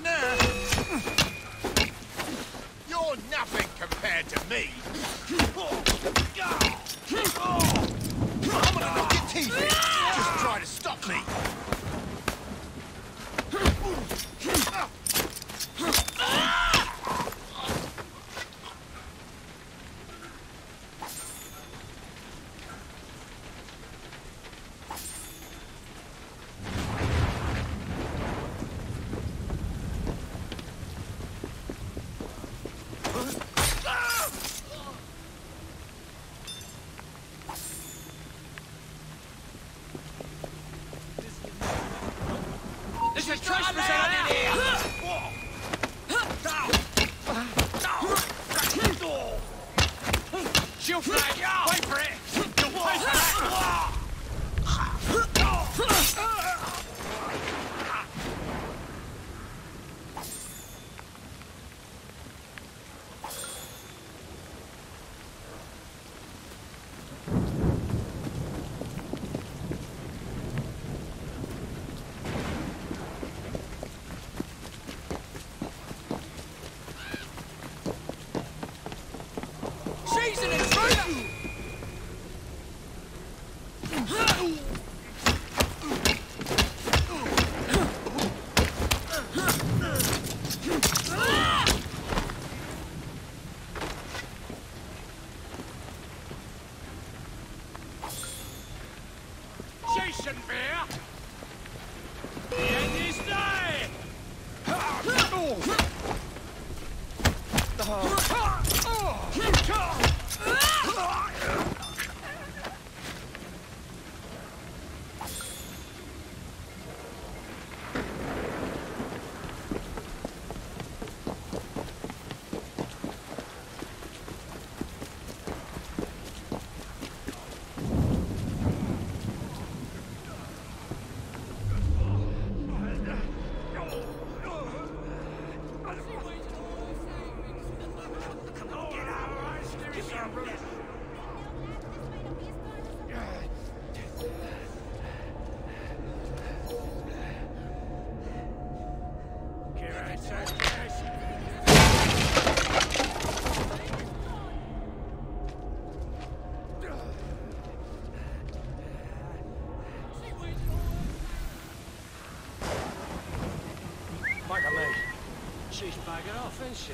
on now. You're nothing compared to me. I'm gonna knock your teeth in. Just try to stop me. There's trespassers out in here! Shield flag! Wait for it! Wait for She's bagging off, isn't she?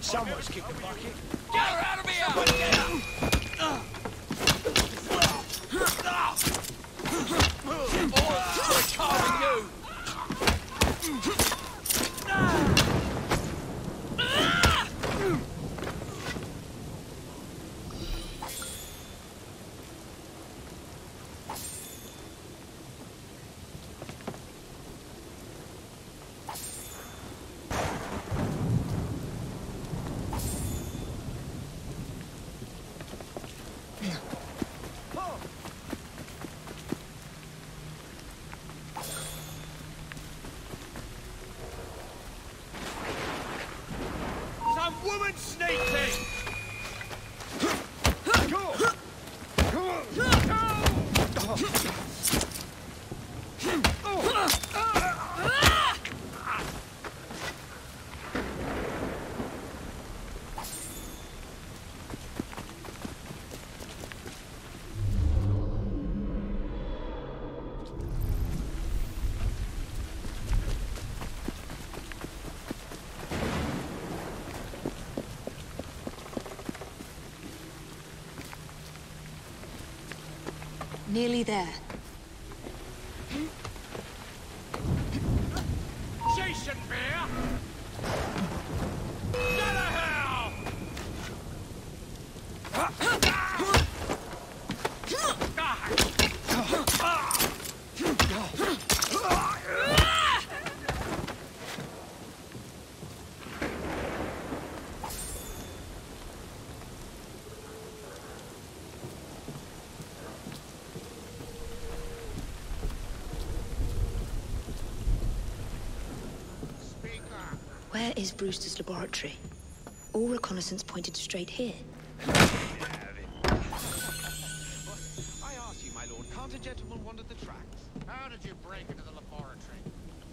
Someone's kicking the bucket. Get her out of me! Someone get her! Nearly there. She shouldn't be here. Get her hell! That is Brewster's laboratory. All reconnaissance pointed straight here. I ask you, my lord, can't a gentleman wander the tracks? How did you break into the laboratory?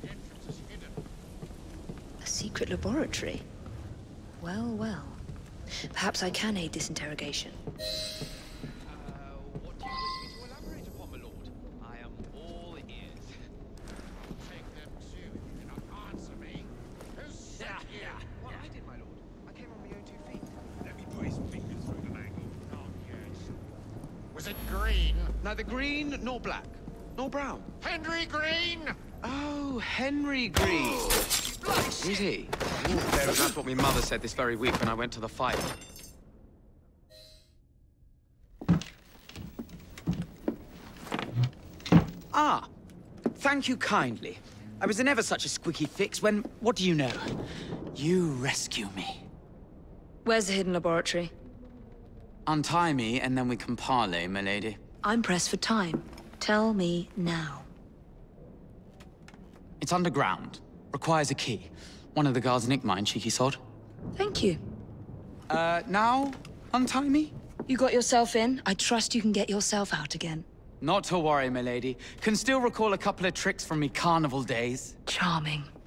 The entrance is hidden. A secret laboratory? Well, well. Perhaps I can aid this interrogation. What do you wish me to elaborate upon, my lord? I am all ears. Take them too, if you cannot answer me. Who sent you? Well, I did, my lord. I came on my own 2 feet. Let me put his fingers through the mangle. Oh, yes. Was it Green? Neither green, nor black, nor brown. Henry Green! Oh, Henry Green. Is he? Ooh, fair enough. That's what my mother said this very week when I went to the fight. Ah, thank you kindly. I was in ever such a squeaky fix when, what do you know? You rescue me. Where's the hidden laboratory? Untie me and then we can parley, my lady. I'm pressed for time. Tell me now. It's underground. Requires a key. One of the guards nicked mine, cheeky sod. Thank you. Now, untie me? You got yourself in. I trust you can get yourself out again. Not to worry, my lady. Can still recall a couple of tricks from me carnival days. Charming.